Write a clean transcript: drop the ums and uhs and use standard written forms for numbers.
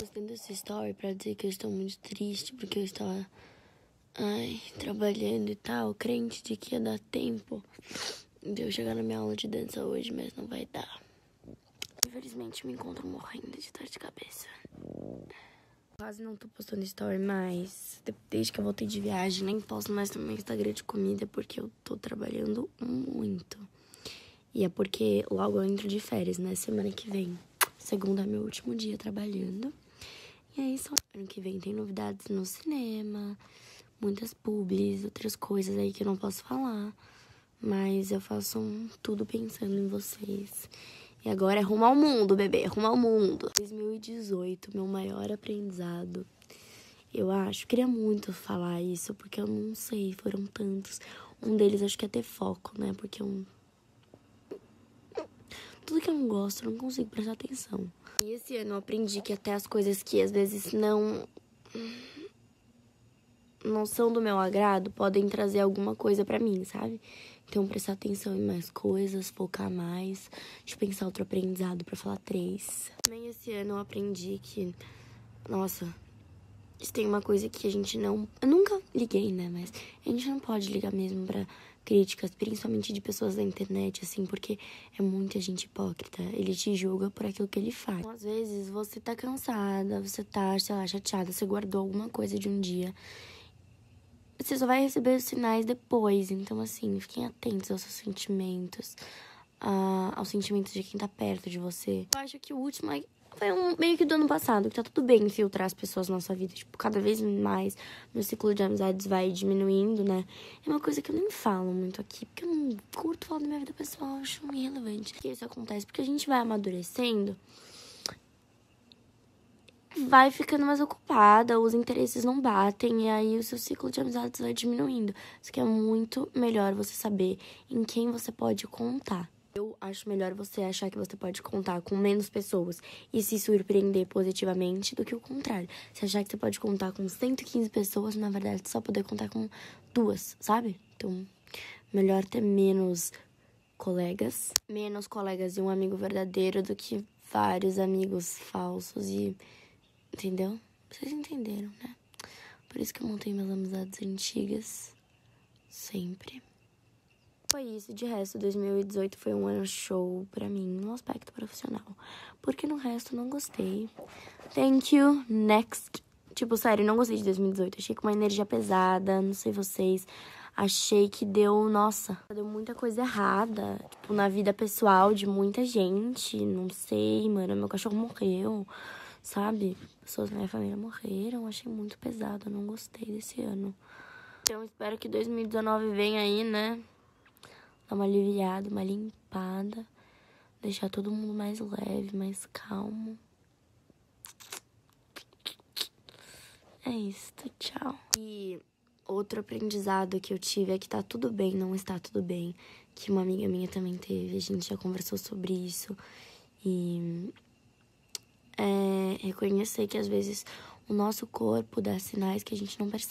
Postando essa story pra dizer que eu estou muito triste porque eu estava trabalhando e tal, crente de que ia dar tempo de eu chegar na minha aula de dança hoje, mas não vai dar. Infelizmente me encontro morrendo de dor de cabeça. Quase não tô postando story mais, desde que eu voltei de viagem, nem posto mais no meu Instagram de comida porque eu tô trabalhando muito. E é porque logo eu entro de férias, né, semana que vem. Segunda é meu último dia trabalhando. E aí, só ano que vem tem novidades no cinema, muitas publis, outras coisas aí que eu não posso falar. Mas eu faço tudo pensando em vocês. E agora é rumo ao mundo, bebê, rumo ao mundo. 2018, meu maior aprendizado. Eu acho, queria muito falar isso, porque eu não sei, foram tantos. Um deles acho que é ter foco, né, porque tudo que eu não gosto, eu não consigo prestar atenção. E esse ano eu aprendi que até as coisas que às vezes não são do meu agrado podem trazer alguma coisa pra mim, sabe? Então, prestar atenção em mais coisas, focar mais. Deixa eu pensar outro aprendizado pra falar 3. Também esse ano eu aprendi que... Nossa, isso tem uma coisa que a gente não... Eu nunca liguei, né? Mas a gente não pode ligar mesmo pra críticas, principalmente de pessoas da internet, assim, porque é muita gente hipócrita. Ele te julga por aquilo que ele faz. Então, às vezes, você tá cansada, você tá, sei lá, chateada, você guardou alguma coisa de um dia. Você só vai receber os sinais depois. Então, assim, fiquem atentos aos seus sentimentos, aos sentimentos de quem tá perto de você. Eu acho que o último foi meio que do ano passado, que tá tudo bem filtrar as pessoas na sua vida. Tipo, cada vez mais meu ciclo de amizades vai diminuindo, né? É uma coisa que eu nem falo muito aqui, porque eu não curto falar da minha vida pessoal, eu acho irrelevante. E isso acontece porque a gente vai amadurecendo, vai ficando mais ocupada, os interesses não batem, e aí o seu ciclo de amizades vai diminuindo. Isso que é muito melhor você saber em quem você pode contar. Eu acho melhor você achar que você pode contar com menos pessoas e se surpreender positivamente do que o contrário. Se achar que você pode contar com 115 pessoas, na verdade, só poder contar com 2, sabe? Então, melhor ter menos colegas e um amigo verdadeiro do que vários amigos falsos e... Entendeu? Vocês entenderam, né? Por isso que eu montei minhas amizades antigas sempre. Foi isso, de resto, 2018 foi um ano show pra mim, no aspecto profissional. Porque no resto não gostei. Thank you, next. Tipo, sério, não gostei de 2018. Achei com uma energia pesada, não sei vocês. Achei que deu, nossa, deu muita coisa errada. Tipo, na vida pessoal de muita gente, não sei, mano, meu cachorro morreu, sabe? Pessoas da minha família morreram, achei muito pesado, não gostei desse ano. Então, espero que 2019 venha aí, né? Dar uma aliviada, uma limpada. Deixar todo mundo mais leve, mais calmo. É isso, tchau. E outro aprendizado que eu tive é que tá tudo bem, não está tudo bem. Que uma amiga minha também teve, a gente já conversou sobre isso. E reconhecer que às vezes o nosso corpo dá sinais que a gente não percebe.